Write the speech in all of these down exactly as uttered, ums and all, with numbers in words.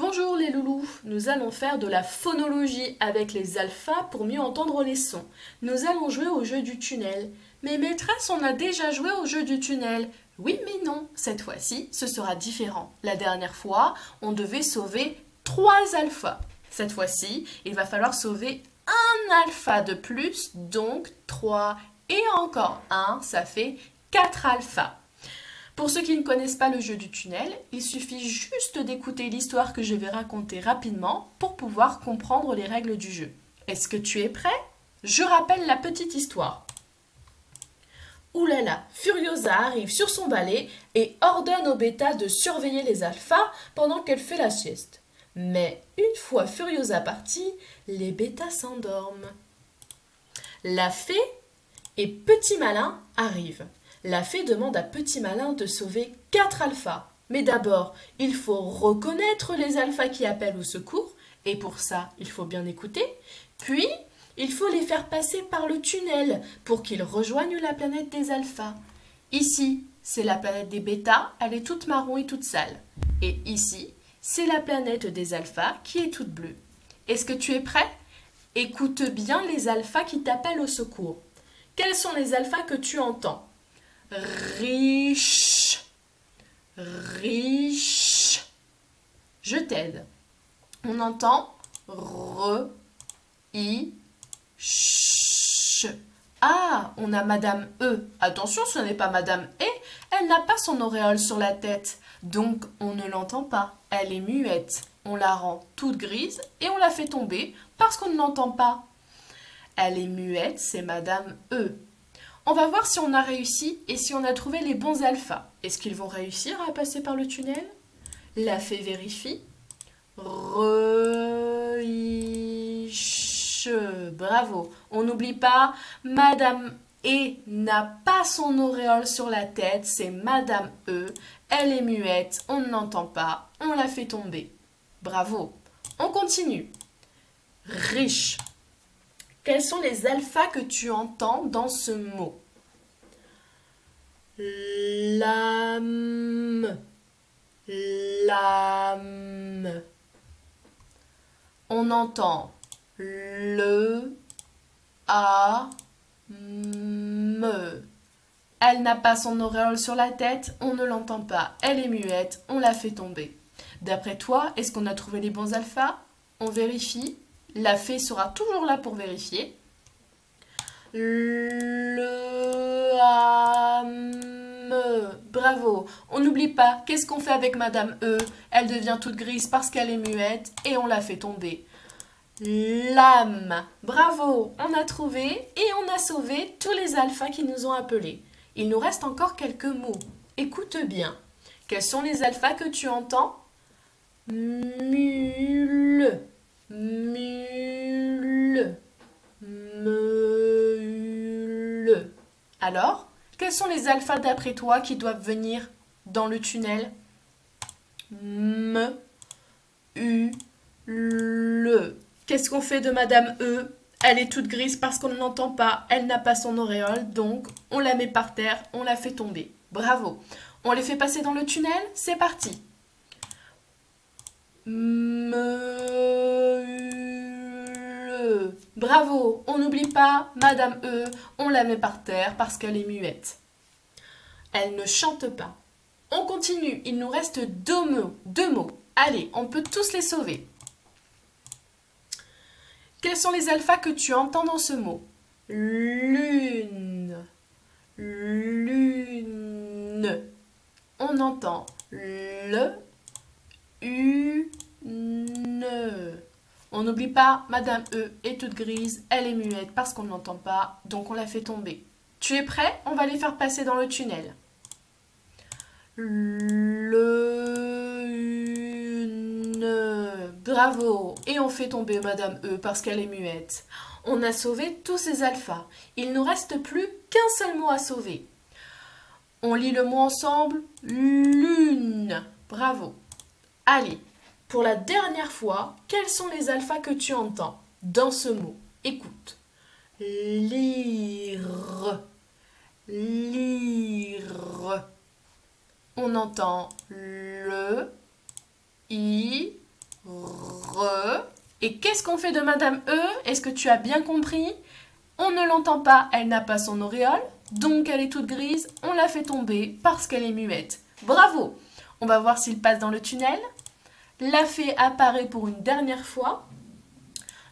Bonjour les loulous, nous allons faire de la phonologie avec les alphas pour mieux entendre les sons. Nous allons jouer au jeu du tunnel. Mais maîtresse, on a déjà joué au jeu du tunnel. Oui mais non, cette fois-ci, ce sera différent. La dernière fois, on devait sauver trois alphas. Cette fois-ci, il va falloir sauver un alpha de plus, donc trois et encore un, ça fait quatre alphas. Pour ceux qui ne connaissent pas le jeu du tunnel, il suffit juste d'écouter l'histoire que je vais raconter rapidement pour pouvoir comprendre les règles du jeu. Est-ce que tu es prêt? Je rappelle la petite histoire. Oulala, Furiosa arrive sur son balai et ordonne au bêta de surveiller les alphas pendant qu'elle fait la sieste. Mais une fois Furiosa partie, les bêtas s'endorment. La fée et Petit Malin arrivent. La fée demande à Petit Malin de sauver quatre alphas. Mais d'abord, il faut reconnaître les alphas qui appellent au secours, et pour ça, il faut bien écouter. Puis, il faut les faire passer par le tunnel pour qu'ils rejoignent la planète des alphas. Ici, c'est la planète des bêtas, elle est toute marron et toute sale. Et ici, c'est la planète des alphas qui est toute bleue. Est-ce que tu es prêt? Écoute bien les alphas qui t'appellent au secours. Quels sont les alphas que tu entends? Riche, riche. Je t'aide. On entend re, i, ch. Ah, on a Madame E. Attention, ce n'est pas Madame E. Elle n'a pas son auréole sur la tête. Donc, on ne l'entend pas. Elle est muette. On la rend toute grise et on la fait tomber parce qu'on ne l'entend pas. Elle est muette, c'est Madame E. On va voir si on a réussi et si on a trouvé les bons alphas. Est-ce qu'ils vont réussir à passer par le tunnel? La fée vérifie. Re-i-che. Bravo. On n'oublie pas, Madame E n'a pas son auréole sur la tête, c'est Madame E. Elle est muette, on ne l'entend pas, on la fait tomber. Bravo. On continue. Riche. Quels sont les alphas que tu entends dans ce mot? L'âme, l'âme. On entend le, a, me. Elle n'a pas son auréole sur la tête, on ne l'entend pas. Elle est muette, on la fait tomber. D'après toi, est-ce qu'on a trouvé les bons alphas? On vérifie. La fée sera toujours là pour vérifier. Le âme. Bravo. On n'oublie pas, qu'est-ce qu'on fait avec Madame E? Elle devient toute grise parce qu'elle est muette et on la fait tomber. L'âme. Bravo. On a trouvé et on a sauvé tous les alphas qui nous ont appelés. Il nous reste encore quelques mots. Écoute bien. Quels sont les alphas que tu entends? Mule. Mule, meule. Alors, quels sont les alphas d'après toi qui doivent venir dans le tunnel? M, U, le. Qu'est-ce qu'on fait de Madame E? Elle est toute grise parce qu'on ne l'entend pas, elle n'a pas son auréole, donc on la met par terre, on la fait tomber. Bravo. On les fait passer dans le tunnel, c'est parti. Meule. Bravo, on n'oublie pas, Madame E, on la met par terre parce qu'elle est muette. Elle ne chante pas. On continue, il nous reste deux mots. Deux mots. Allez, on peut tous les sauver. Quels sont les alphas que tu entends dans ce mot? Lune. Lune. On entend le, U, ne. On n'oublie pas, Madame E est toute grise, elle est muette parce qu'on ne l'entend pas, donc on la fait tomber. Tu es prêt? On va les faire passer dans le tunnel. Le, une. Bravo! Et on fait tomber Madame E parce qu'elle est muette. On a sauvé tous ces alphas. Il ne nous reste plus qu'un seul mot à sauver. On lit le mot ensemble. Lune. Bravo! Allez, pour la dernière fois, quels sont les alphas que tu entends dans ce mot? Écoute. Lire. Lire. On entend le, i, Et qu'est-ce qu'on fait de Madame E? Est-ce que tu as bien compris? On ne l'entend pas, elle n'a pas son auréole, donc elle est toute grise, on la fait tomber parce qu'elle est muette. Bravo! On va voir s'il passe dans le tunnel. La fée apparaît pour une dernière fois.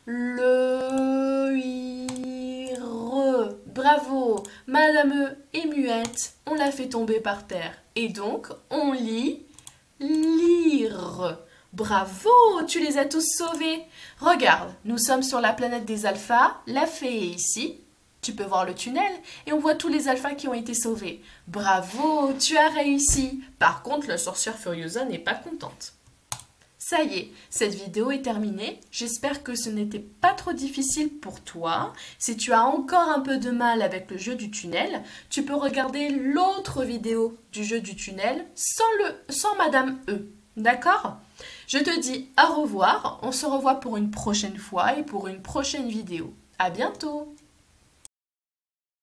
Le... Re. Bravo! Madame E est muette, on la fait tomber par terre. Et donc, on lit... Lire. Bravo, tu les as tous sauvés. Regarde, nous sommes sur la planète des alphas, la fée est ici. Tu peux voir le tunnel et on voit tous les alphas qui ont été sauvés. Bravo, tu as réussi. Par contre, la sorcière Furiosa n'est pas contente. Ça y est, cette vidéo est terminée. J'espère que ce n'était pas trop difficile pour toi. Si tu as encore un peu de mal avec le jeu du tunnel, tu peux regarder l'autre vidéo du jeu du tunnel sans, le, sans Madame E. D'accord? Je te dis au revoir, on se revoit pour une prochaine fois et pour une prochaine vidéo. À bientôt!